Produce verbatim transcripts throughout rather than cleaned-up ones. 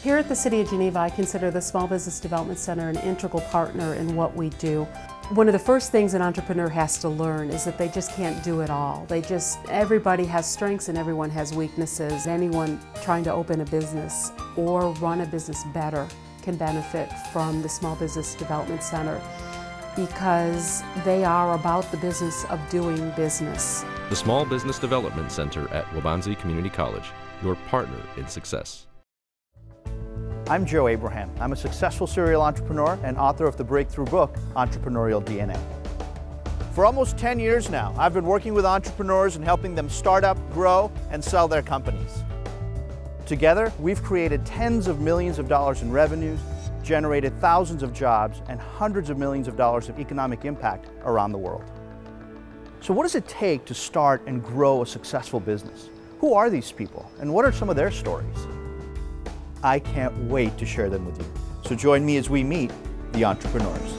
Here at the City of Geneva, I consider the Small Business Development Center an integral partner in what we do. One of the first things an entrepreneur has to learn is that they just can't do it all. They just, everybody has strengths and everyone has weaknesses. Anyone trying to open a business or run a business better can benefit from the Small Business Development Center, because they are about the business of doing business. The Small Business Development Center at Waubonsee Community College, your partner in success. I'm Joe Abraham. I'm a successful serial entrepreneur and author of the breakthrough book, Entrepreneurial D N A. For almost ten years now, I've been working with entrepreneurs and helping them start up, grow, and sell their companies. Together, we've created tens of millions of dollars in revenues, generated thousands of jobs, and hundreds of millions of dollars of economic impact around the world. So what does it take to start and grow a successful business? Who are these people, and what are some of their stories? I can't wait to share them with you. So join me as we meet the entrepreneurs.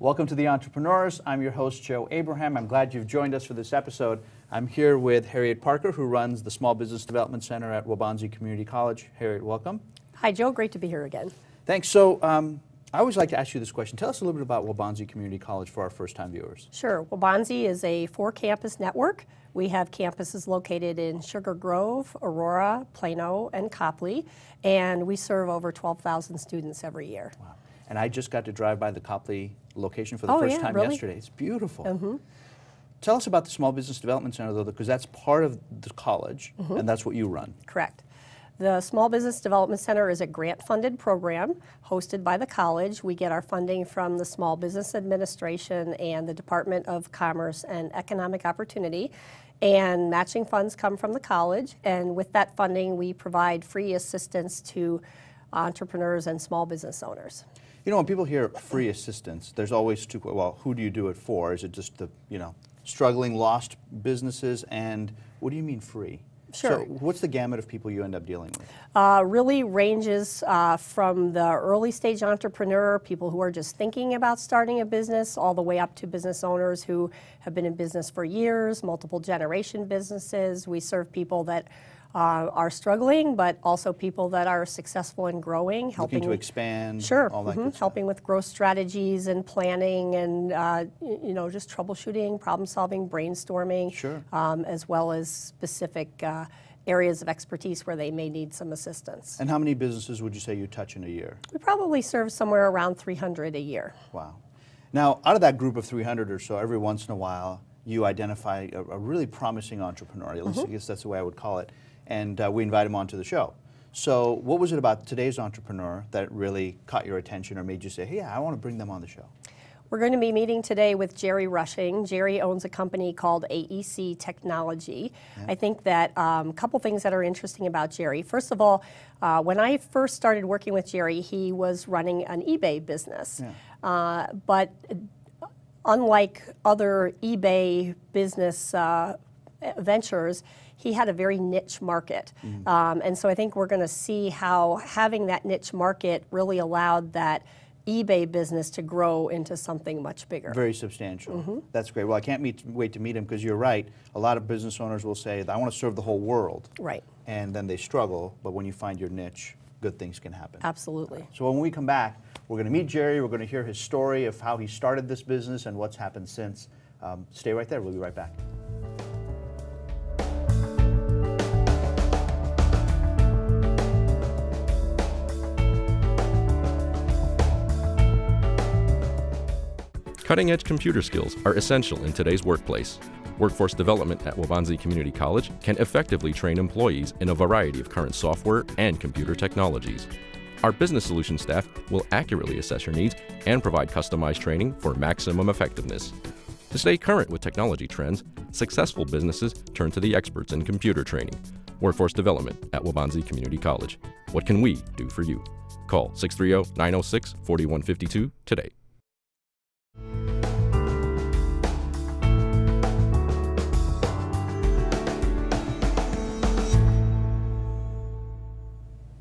Welcome to The Entrepreneurs. I'm your host, Joe Abraham. I'm glad you've joined us for this episode. I'm here with Harriet Parker, who runs the Small Business Development Center at Waubonsee Community College. Harriet, welcome. Hi, Joe. Great to be here again. Thanks. So um, I always like to ask you this question. Tell us a little bit about Waubonsee Community College for our first-time viewers. Sure. Waubonsee is a four-campus network. We have campuses located in Sugar Grove, Aurora, Plano, and Copley, and we serve over twelve thousand students every year. Wow. And I just got to drive by the Copley location for the oh, first yeah, time really? yesterday. It's beautiful. Mm-hmm. Tell us about the Small Business Development Center, though, because that's part of the college, mm-hmm. and that's what you run. Correct. The Small Business Development Center is a grant-funded program hosted by the college. We get our funding from the Small Business Administration and the Department of Commerce and Economic Opportunity. And matching funds come from the college. And with that funding, we provide free assistance to entrepreneurs and small business owners. You know, when people hear free assistance, there's always two, well, who do you do it for? Is it just the, you know, struggling, lost businesses? And what do you mean free? Sure. So what's the gamut of people you end up dealing with? Uh, really ranges uh, from the early stage entrepreneur, people who are just thinking about starting a business, all the way up to business owners who have been in business for years, multiple generation businesses. We serve people that Uh, are struggling, but also people that are successful and growing, helping Looking to expand, sure, all that mm-hmm. good stuff. helping with growth strategies and planning, and uh, you know, just troubleshooting, problem solving, brainstorming, sure, um, as well as specific uh, areas of expertise where they may need some assistance. And how many businesses would you say you touch in a year? We probably serve somewhere around three hundred a year. Wow. Now, out of that group of three hundred or so, every once in a while, you identify a, a really promising entrepreneur. At least mm-hmm. I guess that's the way I would call it. And uh, we invite him onto the show. So what was it about today's entrepreneur that really caught your attention or made you say, hey, I want to bring them on the show? We're going to be meeting today with Jerry Rushing. Jerry owns a company called A E C Technology. Yeah. I think that um, a couple things that are interesting about Jerry. First of all, uh, when I first started working with Jerry, he was running an eBay business. Yeah. Uh, but unlike other eBay business uh, ventures, he had a very niche market. Mm. Um, and so I think we're going to see how having that niche market really allowed that eBay business to grow into something much bigger. Very substantial. Mm-hmm. That's great. Well, I can't meet, wait to meet him, because you're right. A lot of business owners will say, I want to serve the whole world. Right. And then they struggle. But when you find your niche, good things can happen. Absolutely. Right. So when we come back, we're going to meet Jerry. We're going to hear his story of how he started this business and what's happened since. Um, stay right there. We'll be right back. Cutting-edge computer skills are essential in today's workplace. Workforce development at Waubonsee Community College can effectively train employees in a variety of current software and computer technologies. Our business solutions staff will accurately assess your needs and provide customized training for maximum effectiveness. To stay current with technology trends, successful businesses turn to the experts in computer training. Workforce development at Waubonsee Community College. What can we do for you? Call six three zero, nine zero six, four one five two today.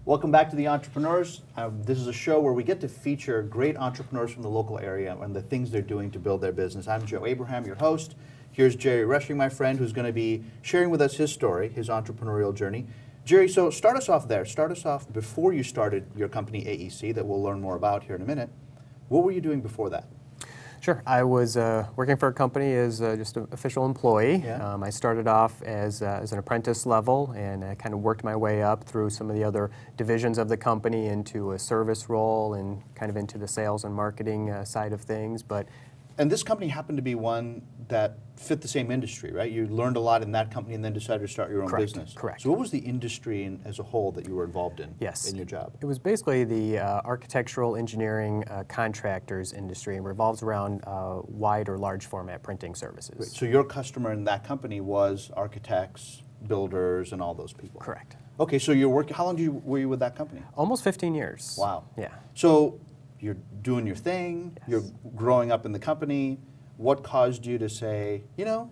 Welcome back to The Entrepreneurs. Um, this is a show where we get to feature great entrepreneurs from the local area and the things they're doing to build their business. I'm Joe Abraham, your host. Here's Jerry Rushing, my friend, who's going to be sharing with us his story, his entrepreneurial journey. Jerry, so start us off there. Start us off before you started your company, A E C, that we'll learn more about here in a minute. What were you doing before that? Sure. I was uh, working for a company as uh, just an official employee. Yeah. Um, I started off as, uh, as an apprentice level, and I kind of worked my way up through some of the other divisions of the company into a service role and kind of into the sales and marketing uh, side of things. But And this company happened to be one that fit the same industry, right? You learned a lot in that company and then decided to start your own Correct. business. Correct. So what was the industry in, as a whole that you were involved in yes. in your job? It was basically the uh, architectural engineering uh, contractors industry, and revolves around uh, wide or large format printing services. Wait, so your customer in that company was architects, builders, and all those people? Correct. Okay, so you're working, how long did you, were you with that company? Almost fifteen years. Wow. Yeah. So you're doing your thing, yes. you're growing up in the company. What caused you to say, you know,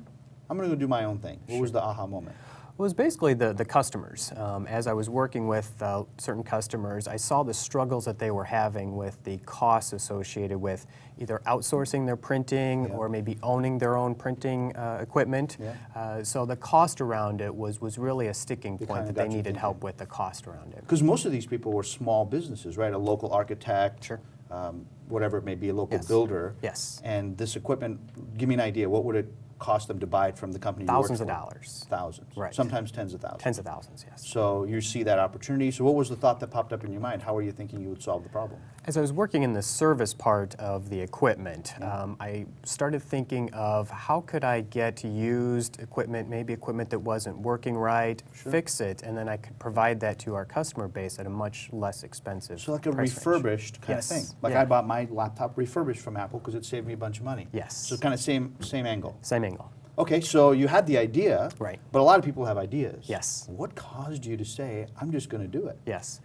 I'm going to go do my own thing? What sure. was the aha moment? Well, it was basically the, the customers. Um, as I was working with uh, certain customers, I saw the struggles that they were having with the costs associated with either outsourcing their printing yeah. or maybe owning their own printing uh, equipment. Yeah. Uh, so the cost around it was, was really a sticking point that they needed thinking. help with, the cost around it. Because most of these people were small businesses, right? A local architect. Sure. Um, whatever it may be, a local yes. builder. Yes. And this equipment, give me an idea, what would it cost them to buy it from the company? Thousands you worked for? of dollars. Thousands. Right. Sometimes tens of thousands. Tens of thousands, yes. So you see that opportunity. So what was the thought that popped up in your mind? How were you thinking you would solve the problem? As I was working in the service part of the equipment, yeah. um, I started thinking of how could I get used equipment, maybe equipment that wasn't working right, sure. fix it, and then I could provide that to our customer base at a much less expensive So like a refurbished range. kind yes. of thing. Like yeah. I bought my laptop refurbished from Apple because it saved me a bunch of money. Yes. So kind of same, same angle. Same angle. Okay, so you had the idea, right? But a lot of people have ideas. Yes. What caused you to say, I'm just going to do it? Yes.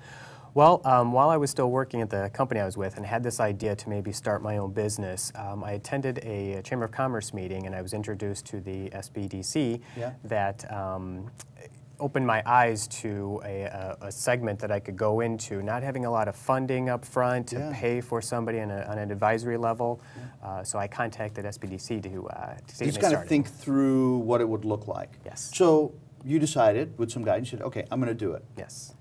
Well, um, while I was still working at the company I was with and had this idea to maybe start my own business, um, I attended a Chamber of Commerce meeting, and I was introduced to the S B D C yeah. that um, opened my eyes to a, a, a segment that I could go into, not having a lot of funding up front to yeah. pay for somebody in a, on an advisory level. Yeah. Uh, so I contacted S B D C to, uh, to see if they started. You just kind of think through what it would look like. Yes. So you decided, with some guidance, you said, okay, I'm going to do it. Yes.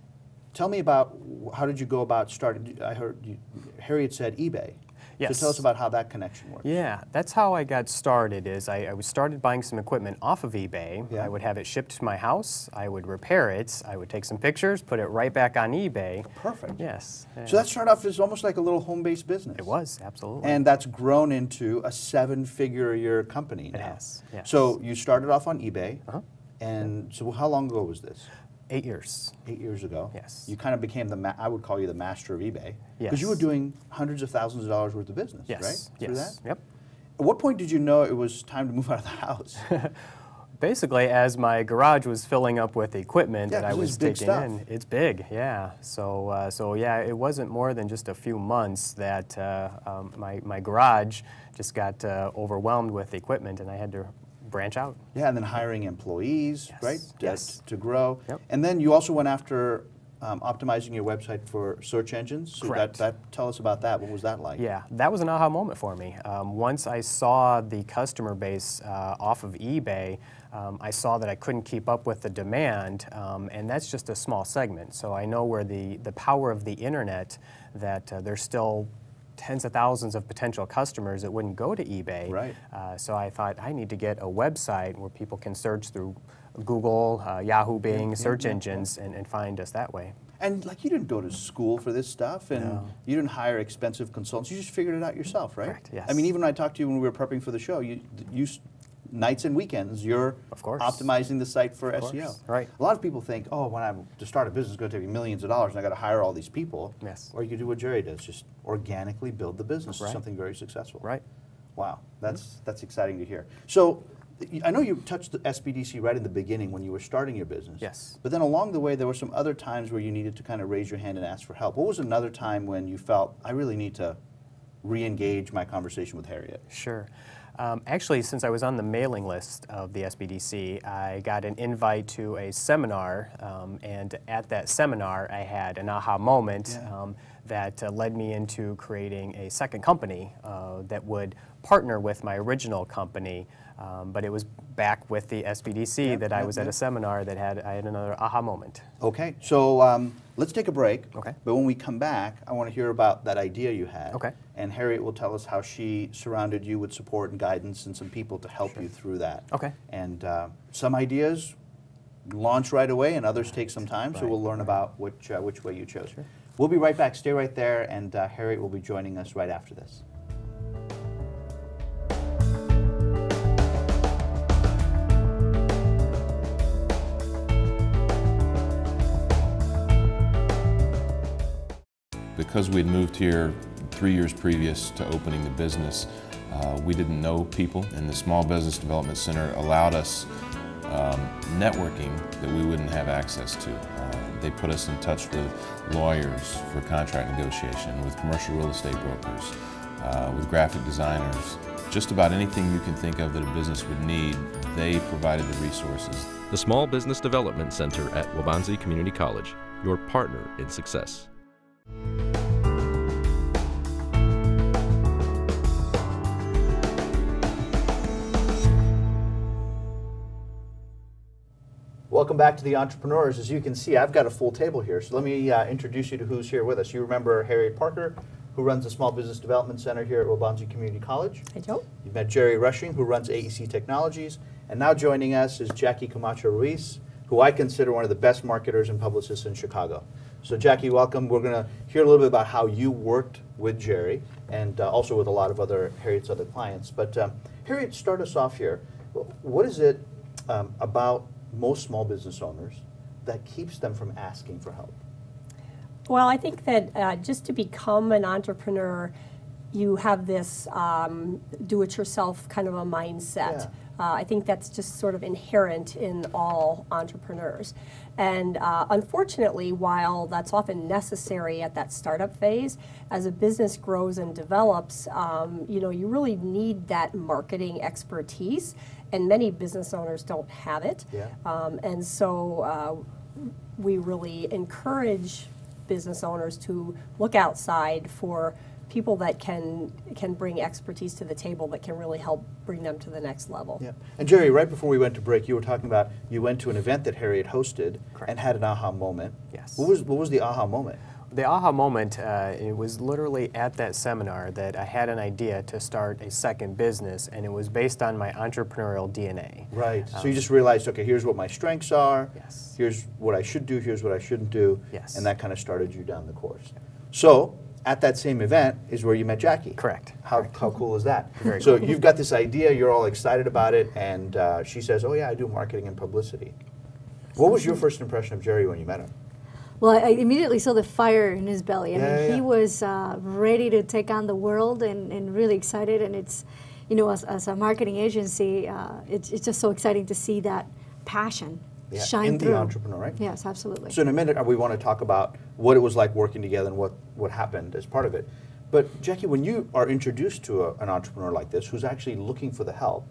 Tell me about, how did you go about starting, I heard you, Harriet said eBay. Yes. So tell us about how that connection works. Yeah, that's how I got started, is I, I was started buying some equipment off of eBay. Yeah. I would have it shipped to my house, I would repair it, I would take some pictures, put it right back on eBay. Perfect. Yes. So that started off as almost like a little home-based business. It was, absolutely. And that's grown into a seven-figure a year company now. It has, yes. So you started off on eBay, uh-huh. and so how long ago was this? Eight years. Eight years ago. Yes. You kind of became the, ma I would call you the master of eBay. Yes. Because you were doing hundreds of thousands of dollars worth of business, yes. right? Through yes. that? Yep. At what point did you know it was time to move out of the house? Basically, as my garage was filling up with equipment yeah, that I was taking in, it's big, yeah. So, uh, so yeah, it wasn't more than just a few months that uh, um, my, my garage just got uh, overwhelmed with equipment, and I had to branch out. Yeah, and then hiring employees, yes. right, to, yes. to grow. Yep. And then you also went after um, optimizing your website for search engines. So Correct. That, that, tell us about that. What was that like? Yeah, that was an aha moment for me. Um, once I saw the customer base uh, off of eBay, Um, I saw that I couldn't keep up with the demand, um, and that's just a small segment. So I know where the, the power of the internet, that uh, there's still tens of thousands of potential customers that wouldn't go to eBay. Right. Uh, so I thought, I need to get a website where people can search through Google, uh, Yahoo, Bing, yeah, search yeah, engines, yeah. And, and find us that way. And like, you didn't go to school for this stuff, and no. you didn't hire expensive consultants. You just figured it out yourself, right? Correct, yes. I mean, even when I talked to you when we were prepping for the show, you, you nights and weekends, you're of course. optimizing the site for of S E O. Course. Right. A lot of people think, oh, when I to start a business, it's going to take me millions of dollars, and I got to hire all these people. Yes. Or you could do what Jerry does, just organically build the business right. to something very successful. Right. Wow, that's mm-hmm. that's exciting to hear. So, I know you touched the S B D C right in the beginning when you were starting your business. Yes. But then along the way, there were some other times where you needed to kind of raise your hand and ask for help. What was another time when you felt, I really need to re-engage my conversation with Harriet? Sure. Um, actually, since I was on the mailing list of the S B D C, I got an invite to a seminar, um, and at that seminar, I had an aha moment yeah. um, that uh, led me into creating a second company uh, that would partner with my original company Um, but it was back with the S B D C yep, that I was yep, at yep. a seminar that had I had another aha moment. Okay, so um, let's take a break. Okay. But when we come back, I want to hear about that idea you had. Okay. And Harriet will tell us how she surrounded you with support and guidance and some people to help sure. you through that. Okay. And uh, some ideas launch right away and others take some time, right. so we'll learn right. about which, uh, which way you chose. Sure. We'll be right back. Stay right there, and uh, Harriet will be joining us right after this. Because we'd moved here three years previous to opening the business, uh, we didn't know people, and the Small Business Development Center allowed us um, networking that we wouldn't have access to. Uh, they put us in touch with lawyers for contract negotiation, with commercial real estate brokers, uh, with graphic designers. Just about anything you can think of that a business would need, they provided the resources. The Small Business Development Center at Waubonsee Community College, your partner in success. Welcome back to the Entrepreneurs. As you can see, I've got a full table here, so let me uh, introduce you to who's here with us. You remember Harriet Parker, who runs the Small Business Development Center here at Waubonsee Community College. Hi, Joe. You've met Jerry Rushing, who runs A E C Technologies, and now joining us is Jackie Camacho Ruiz, who I consider one of the best marketers and publicists in Chicago. So Jackie, welcome. We're going to hear a little bit about how you worked with Jerry and uh, also with a lot of other Harriet's other clients. But um, Harriet, start us off here. What is it um, about most small business owners that keeps them from asking for help? Well, I think that uh, just to become an entrepreneur, you have this um, do-it-yourself kind of a mindset. Yeah. Uh, I think that's just sort of inherent in all entrepreneurs. And uh, unfortunately, while that's often necessary at that startup phase, as a business grows and develops, um, you know, you really need that marketing expertise. And many business owners don't have it. Yeah. Um, and so uh, we really encourage business owners to look outside for people that can can bring expertise to the table that can really help bring them to the next level. Yeah. And Jerry, right before we went to break, you were talking about you went to an event that Harriet hosted Correct. And had an aha moment. Yes. What was, what was the aha moment? The aha moment, uh, it was literally at that seminar that I had an idea to start a second business, and it was based on my entrepreneurial D N A. Right. Um, so you just realized, okay, here's what my strengths are, yes. here's what I should do, here's what I shouldn't do, yes. and that kind of started you down the course. So at that same event is where you met Jackie. Correct. How, Correct. How cool is that? Very so cool. You've got this idea, you're all excited about it, and uh, she says, oh yeah, I do marketing and publicity. What was your first impression of Jerry when you met him? Well, I immediately saw the fire in his belly. I yeah, mean, yeah. he was uh, ready to take on the world and, and really excited. And it's, you know, as, as a marketing agency, uh, it's, it's just so exciting to see that passion yeah. shine in through. In the entrepreneur, right? Yes, absolutely. So in a minute, we want to talk about what it was like working together and what, what happened as part of it. But Jackie, when you are introduced to a, an entrepreneur like this who's actually looking for the help,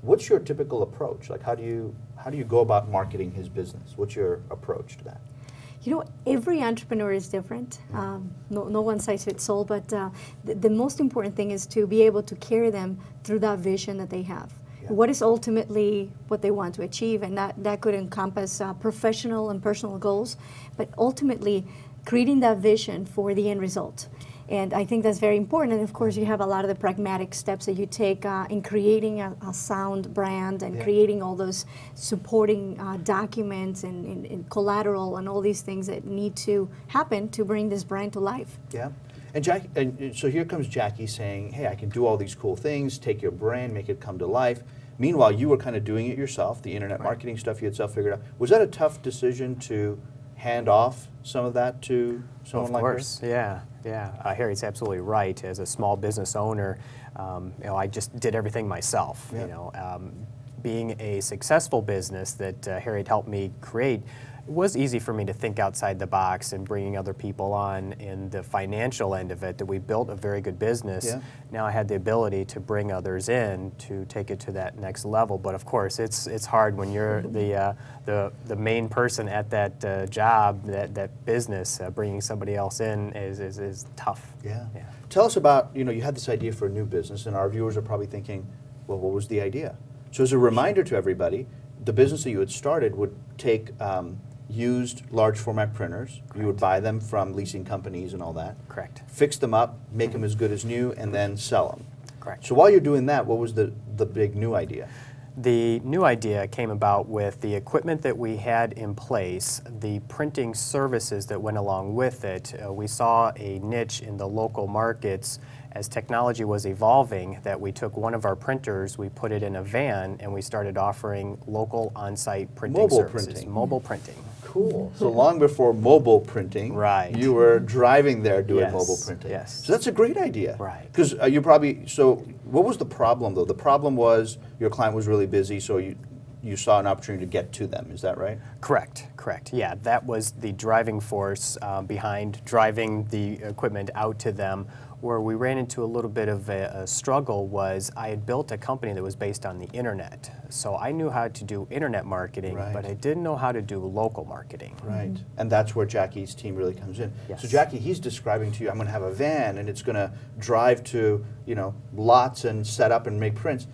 what's your typical approach? Like, how do you, how do you go about marketing his business? What's your approach to that? You know, every entrepreneur is different. Um, no, no one size fits all, but uh, the, the most important thing is to be able to carry them through that vision that they have. Yeah. What is ultimately what they want to achieve, and that, that could encompass uh, professional and personal goals, but ultimately creating that vision for the end result. And I think that's very important. And of course, you have a lot of the pragmatic steps that you take uh, in creating a, a sound brand and yeah. creating all those supporting uh, documents and, and, and collateral and all these things that need to happen to bring this brand to life. Yeah. And, Jack, and so here comes Jackie saying, hey, I can do all these cool things, take your brand, make it come to life. Meanwhile, you were kind of doing it yourself, the internet right. marketing stuff you had self-figured out. Was that a tough decision to hand off some of that to someone like this? Of course, yeah. Yeah, uh, Harriet's absolutely right. As a small business owner, um, you know, I just did everything myself. Yeah. You know, um, being a successful business that uh, Harriet helped me create, it was easy for me to think outside the box and bringing other people on in the financial end of it. That we built a very good business. Yeah. Now I had the ability to bring others in to take it to that next level. But of course, it's it's hard when you're the uh, the the main person at that uh, job, that that business. Uh, bringing somebody else in is is, is tough. Yeah. yeah. Tell us about, you know, you had this idea for a new business, and our viewers are probably thinking, well, what was the idea? So as a reminder to everybody, the business that you had started would take um, used large format printers. Correct. You would buy them from leasing companies and all that. Correct. Fix them up, make them as good as new, and then sell them. Correct. So while you're doing that, what was the, the big new idea? The new idea came about with the equipment that we had in place, the printing services that went along with it. Uh, we saw a niche in the local markets as technology was evolving that we took one of our printers, we put it in a van, and we started offering local on-site printing mobile services. Printing. Mobile printing. Cool. So long before mobile printing, right. you were driving there doing yes. mobile printing. Yes. So that's a great idea. Right. Because uh, you probably, so what was the problem though? The problem was your client was really busy, so you you saw an opportunity to get to them, is that right? Correct, correct. Yeah, that was the driving force uh, behind driving the equipment out to them. Where we ran into a little bit of a, a struggle was I had built a company that was based on the internet. So I knew how to do internet marketing, right. but I didn't know how to do local marketing. Right, mm-hmm. and that's where Jackie's team really comes in. Yes. So Jackie, he's describing to you, I'm gonna have a van and it's gonna drive to, you know, lots and set up and make prints.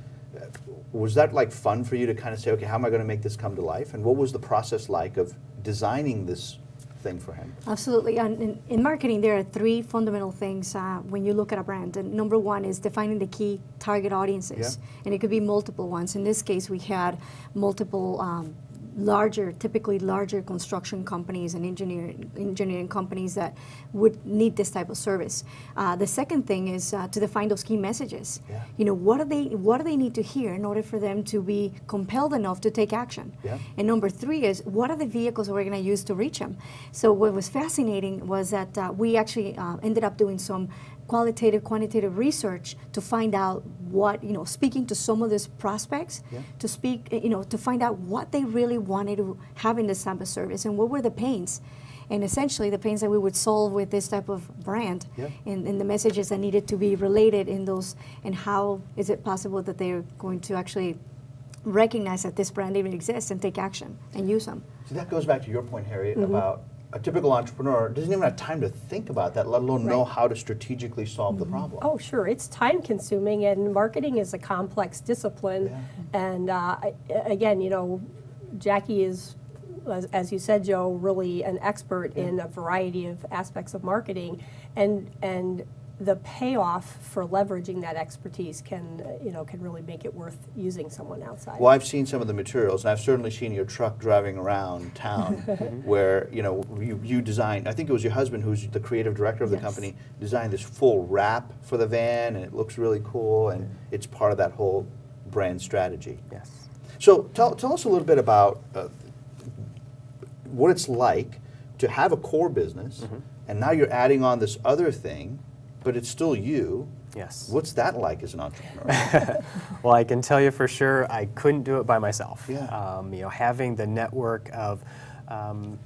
Was that like fun for you to kind of say, okay, how am I gonna make this come to life? And what was the process like of designing this thing for him? Absolutely. And in, in marketing, there are three fundamental things uh, when you look at a brand. And number one is defining the key target audiences. Yeah. And it could be multiple ones. In this case, we had multiple um, larger, typically larger construction companies and engineering, engineering companies that would need this type of service. Uh, the second thing is uh, to define those key messages. Yeah. You know, what do they, what do they need to hear in order for them to be compelled enough to take action? Yeah. And number three is, what are the vehicles we're going to use to reach them? So what was fascinating was that uh, we actually uh, ended up doing some qualitative, quantitative research to find out what, you know, speaking to some of these prospects, yeah. to speak, you know, to find out what they really wanted to have in this type of service and what were the pains. And essentially the pains that we would solve with this type of brand yeah. and, and the messages that needed to be related in those, and how is it possible that they're going to actually recognize that this brand even exists and take action and use them. So that goes back to your point, Harriet, mm-hmm. about a typical entrepreneur doesn't even have time to think about that, let alone right. know how to strategically solve mm-hmm. the problem. Oh, sure. It's time-consuming, and marketing is a complex discipline. Yeah. And uh, again, you know, Jackie is, as you said, Joe, really an expert yeah. in a variety of aspects of marketing, and and the payoff for leveraging that expertise can, you know, can really make it worth using someone outside. Well, I've seen some of the materials, and I've certainly seen your truck driving around town where, you know, you, you designed, I think it was your husband who's the creative director of the yes. company, designed this full wrap for the van, and it looks really cool, and yeah. it's part of that whole brand strategy. Yes. So tell, tell us a little bit about uh, what it's like to have a core business, mm-hmm. and now you're adding on this other thing, but it's still you. Yes. What's that like as an entrepreneur? Well, I can tell you for sure, I couldn't do it by myself. Yeah. Um, you know, having the network of um,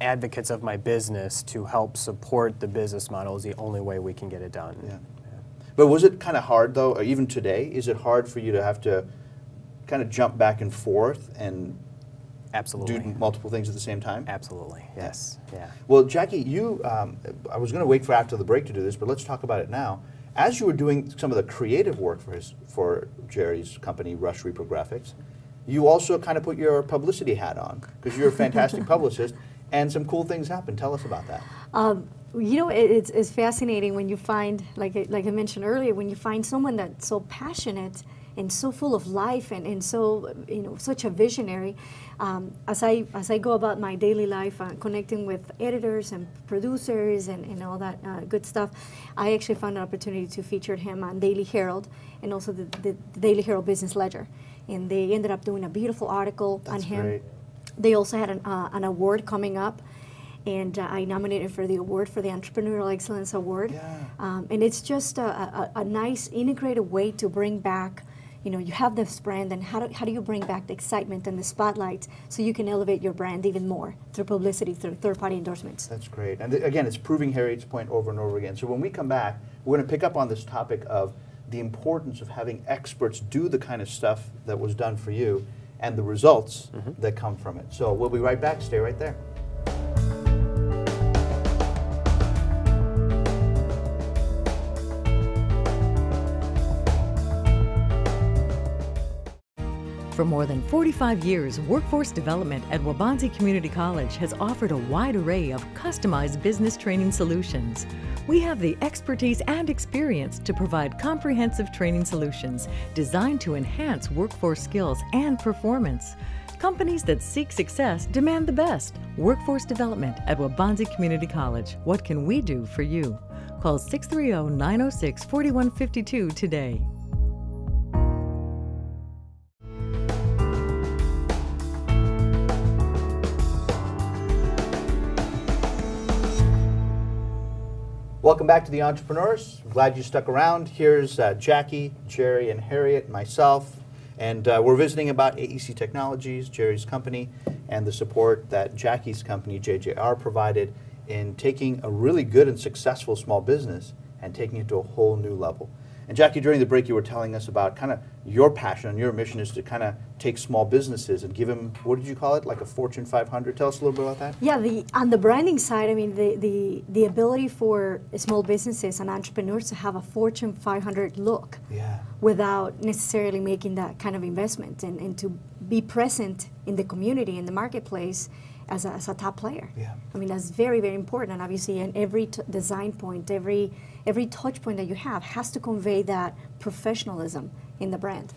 advocates of my business to help support the business model is the only way we can get it done. Yeah. Yeah. But was it kind of hard though, or even today, is it hard for you to have to kind of jump back and forth and Absolutely. do multiple things at the same time? Absolutely, yes. Yeah. Well, Jackie, you, um, I was going to wait for after the break to do this, but let's talk about it now. As you were doing some of the creative work for his, for Jerry's company, Rush Reprographics, you also kind of put your publicity hat on, because you're a fantastic publicist, and some cool things happened. Tell us about that. Um, you know, it, it's, it's fascinating when you find, like I, like I mentioned earlier, when you find someone that's so passionate and so full of life, and, and so, you know, such a visionary. Um, as I as I go about my daily life, uh, connecting with editors and producers and, and all that uh, good stuff, I actually found an opportunity to feature him on Daily Herald and also the, the, the Daily Herald Business Ledger. And they ended up doing a beautiful article That's on him. Great. They also had an, uh, an award coming up, and uh, I nominated for the award for the Entrepreneurial Excellence Award. Yeah. Um, and it's just a, a, a nice integrated way to bring back, you know, you have this brand, and how do, how do you bring back the excitement and the spotlight so you can elevate your brand even more through publicity, through third-party endorsements? That's great. And th again, it's proving Harriet's point over and over again. So when we come back, we're going to pick up on this topic of the importance of having experts do the kind of stuff that was done for you and the results mm-hmm. that come from it. So we'll be right back. Stay right there. For more than forty-five years, workforce development at Waubonsee Community College has offered a wide array of customized business training solutions. We have the expertise and experience to provide comprehensive training solutions designed to enhance workforce skills and performance. Companies that seek success demand the best. Workforce development at Waubonsee Community College. What can we do for you? Call six three zero, nine zero six, four one five two today. Welcome back to The Entrepreneurs. I'm glad you stuck around. Here's uh, Jackie, Jerry, and Harriet, myself. And uh, we're visiting about A E C Technologies, Jerry's company, and the support that Jackie's company, J J R, provided in taking a really good and successful small business and taking it to a whole new level. And Jackie, during the break, you were telling us about kind of your passion and your mission is to kind of take small businesses and give them, what did you call it, like a Fortune five hundred? Tell us a little bit about that. Yeah, the, on the branding side, I mean, the, the, the ability for small businesses and entrepreneurs to have a Fortune five hundred look, yeah, without necessarily making that kind of investment, and, and to be present in the community, in the marketplace, as a, as a top player. Yeah. I mean, that's very, very important. And obviously, and every t design point, every every touch point that you have has to convey that professionalism in the brand.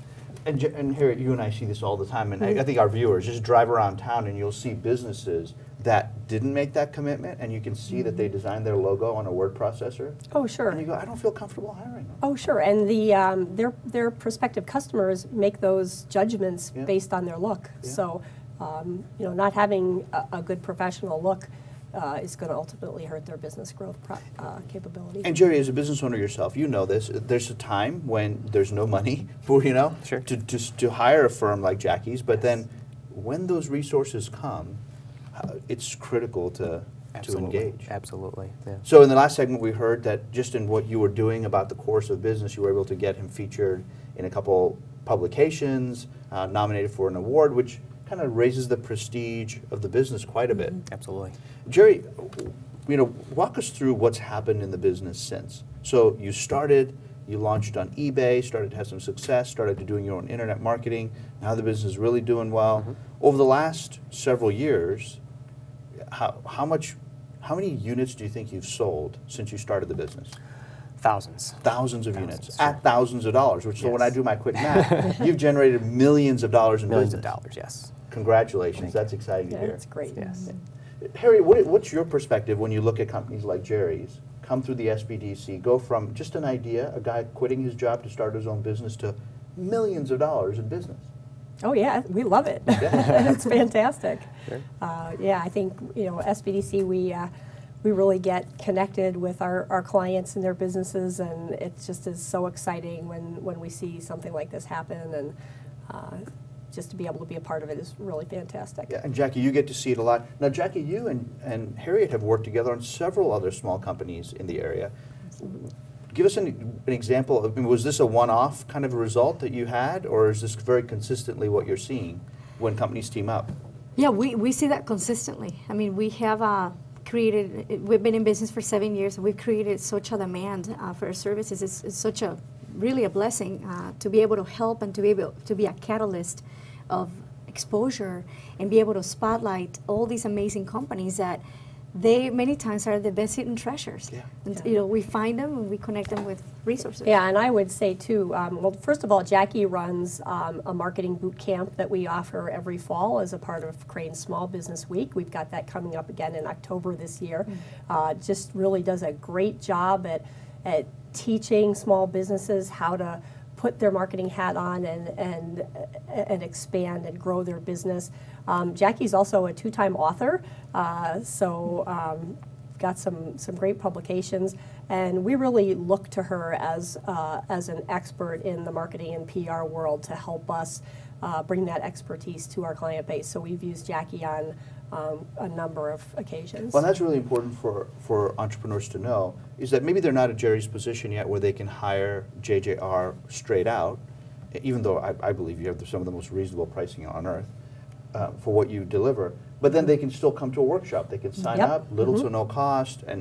And, and Harriet, you and I see this all the time, and mm-hmm. I, I think our viewers just drive around town and you'll see businesses that didn't make that commitment, and you can see mm-hmm. that they designed their logo on a word processor. Oh, sure. And you go, I don't feel comfortable hiring them. Oh, sure. And the um, their their prospective customers make those judgments, yeah, based on their look. Yeah. So. Um, you know, not having a, a good professional look uh, is going to ultimately hurt their business growth pro uh, capability. And Jerry, as a business owner yourself, you know this. There's a time when there's no money for, you know, sure, to, to to hire a firm like Jackie's. But yes, then, when those resources come, uh, it's critical to absolutely to engage. Absolutely. Yeah. So in the last segment, we heard that just in what you were doing about the course of business, you were able to get him featured in a couple publications, uh, nominated for an award, which kind of raises the prestige of the business quite a bit. Absolutely. Jerry, you know, walk us through what's happened in the business since. So you started, you launched on eBay, started to have some success, started to doing your own internet marketing. Now the business is really doing well. Mm-hmm. Over the last several years, how how much, how many units do you think you've sold since you started the business? Thousands. Thousands of thousands, units, sure, at thousands of dollars, which, yes, so when I do my quick math, you've generated millions of dollars in millions business. Millions of dollars, yes. Congratulations. Thank That's you. exciting yeah, to hear. That's great. Yes. Harry, what, what's your perspective when you look at companies like Jerry's, come through the S B D C, go from just an idea, a guy quitting his job to start his own business, to millions of dollars in business? Oh, yeah. We love it. Yeah. It's fantastic. Sure. Uh, yeah, I think, you know, S B D C, we, uh, we really get connected with our, our clients and their businesses, and it just is so exciting when, when we see something like this happen. And uh, just to be able to be a part of it is really fantastic. Yeah, and Jackie, you get to see it a lot. Now, Jackie, you and, and Harriet have worked together on several other small companies in the area. Give us an, an example of, was this a one-off kind of result that you had, or is this very consistently what you're seeing when companies team up? Yeah, we, we see that consistently. I mean, we have uh, created, we've been in business for seven years, and we've created such a demand uh, for our services. It's, it's such a, really a blessing uh, to be able to help and to be able to be a catalyst of exposure and be able to spotlight all these amazing companies that they many times are the best hidden treasures. Yeah. And, you know, we find them and we connect them with resources. Yeah, and I would say too, um, well, first of all, Jackie runs um, a marketing boot camp that we offer every fall as a part of Crane Small Business Week. We've got that coming up again in October this year. Mm-hmm. uh, just really does a great job at, at teaching small businesses how to put their marketing hat on and and and expand and grow their business. Um, Jackie's also a two-time author, uh, so um, got some some great publications, and we really look to her as uh, as an expert in the marketing and P R world to help us uh, bring that expertise to our client base. So we've used Jackie on Um, a number of occasions. Well, that's really important for, for entrepreneurs to know, is that maybe they're not at Jerry's position yet where they can hire J J R straight out, even though I, I believe you have some of the most reasonable pricing on earth uh, for what you deliver. But then they can still come to a workshop. They can sign yep. up, little mm-hmm. to no cost, and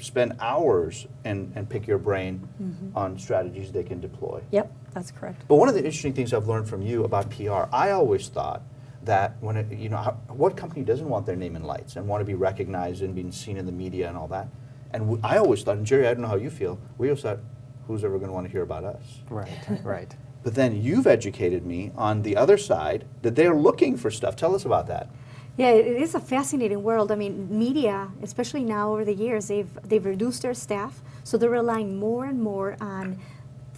spend hours and, and pick your brain mm-hmm. on strategies they can deploy. Yep. That's correct. But one of the interesting things I've learned from you about P R, I always thought that when it, you know, how, what company doesn't want their name in lights and want to be recognized and being seen in the media and all that? And w I always thought, and Jerry, I don't know how you feel, we always thought, who's ever going to want to hear about us? Right, right. But then you've educated me on the other side that they're looking for stuff. Tell us about that. Yeah, it is a fascinating world. I mean, media, especially now over the years, they've, they've reduced their staff, so they're relying more and more on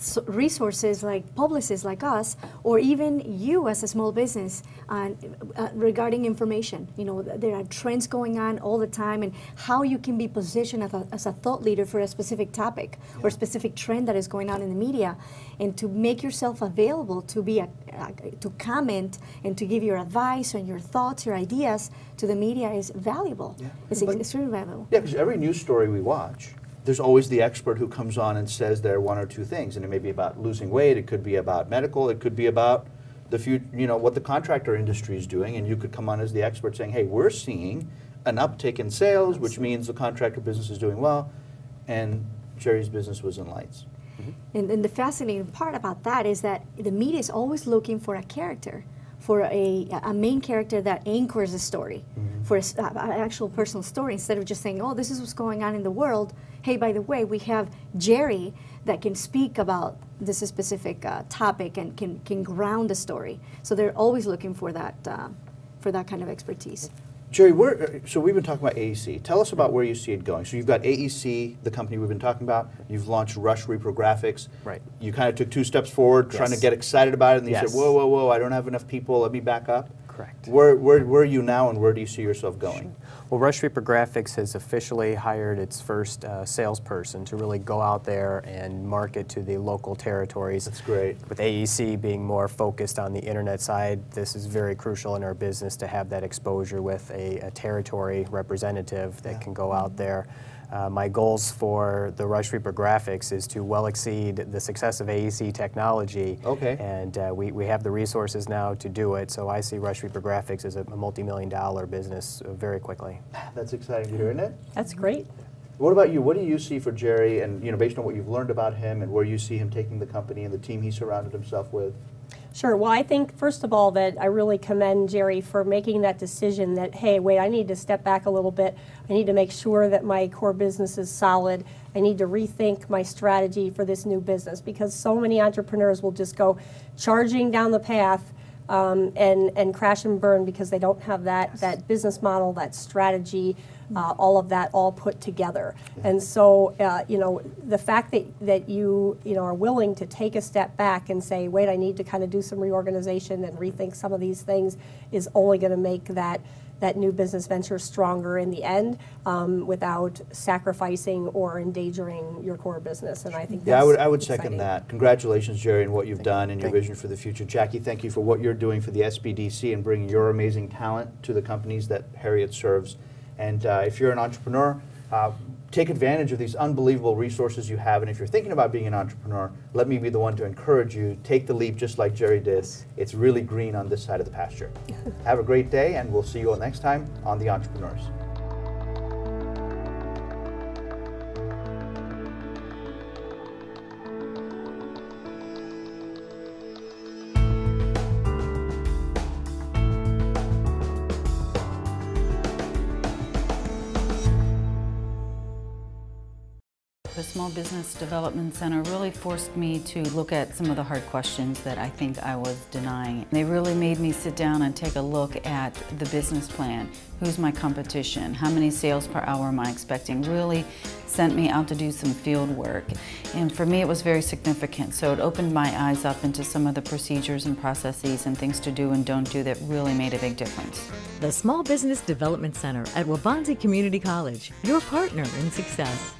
so resources like publicists like us, or even you as a small business, uh, uh, regarding information. You know, there are trends going on all the time, and how you can be positioned as a, as a thought leader for a specific topic yeah. or a specific trend that is going on in the media, and to make yourself available to be a, uh, to comment and to give your advice and your thoughts, your ideas to the media is valuable. Yeah. It's but, extremely valuable. Yeah, because every news story we watch, there's always the expert who comes on and says there are one or two things, and it may be about losing weight, it could be about medical, it could be about the few, you know, what the contractor industry is doing, and you could come on as the expert saying, hey, we're seeing an uptick in sales, which means the contractor business is doing well, and Jerry's business was in lights. Mm-hmm. And, and the fascinating part about that is that the media is always looking for a character, for a, a main character that anchors the story, mm-hmm. for an actual personal story, instead of just saying, oh, this is what's going on in the world. Hey, by the way, we have Jerry that can speak about this specific uh, topic and can, can ground the story. So they're always looking for that, uh, for that kind of expertise. Jerry, we're, so we've been talking about A E C. Tell us about where you see it going. So you've got A E C, the company we've been talking about. You've launched Rush Reprographics. Right. You kind of took two steps forward, yes. trying to get excited about it, and then yes. you said, whoa, whoa, whoa, I don't have enough people. Let me back up. Correct. Where, where, where are you now, and where do you see yourself going? Well, Rush Reprographics has officially hired its first uh, salesperson to really go out there and market to the local territories. That's great. With A E C being more focused on the internet side, this is very crucial in our business to have that exposure with a, a territory representative that yeah. can go out there. Uh, my goals for the Rush Reprographics is to well exceed the success of A E C Technology. Okay. And uh, we, we have the resources now to do it, so I see Rush Reprographics as a multi-million dollar business very quickly. That's exciting to hear, isn't it? That's great. What about you? What do you see for Jerry, and you know, based on what you've learned about him and where you see him taking the company and the team he surrounded himself with? Sure. Well, I think, first of all, that I really commend Jerry for making that decision that, hey, wait, I need to step back a little bit. I need to make sure that my core business is solid. I need to rethink my strategy for this new business, because so many entrepreneurs will just go charging down the path um, and, and crash and burn because they don't have that, yes. that business model, that strategy, uh, all of that all put together. Yeah. And so, uh, you know, the fact that, that you, you know, are willing to take a step back and say, wait, I need to kind of do some reorganization and rethink some of these things is only going to make that, that new business venture stronger in the end, um, without sacrificing or endangering your core business. And I think that's yeah, I would, I would exciting. second that. Congratulations, Jerry, on what you've thank done and you. your thank vision for the future. Jackie, thank you for what you're doing for the S B D C and bringing your amazing talent to the companies that Harriet serves. And uh, if you're an entrepreneur, uh, take advantage of these unbelievable resources you have. And if you're thinking about being an entrepreneur, let me be the one to encourage you. Take the leap just like Jerry did. It's really green on this side of the pasture. Have a great day, and we'll see you all next time on The Entrepreneurs. The Small Business Development Center really forced me to look at some of the hard questions that I think I was denying. They really made me sit down and take a look at the business plan. Who's my competition? How many sales per hour am I expecting? Really sent me out to do some field work. And for me, it was very significant. So it opened my eyes up into some of the procedures and processes and things to do and don't do that really made a big difference. The Small Business Development Center at Waubonsee Community College, your partner in success.